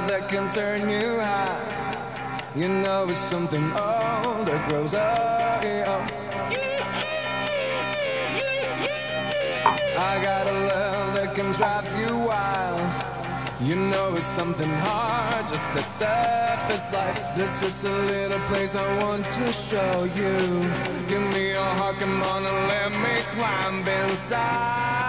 love that can turn you high. You know it's something old that grows up. I got a love that can drive you wild. You know it's something hard, just a step. It's like this is a little place I want to show you. Give me your heart, come on and let me climb inside.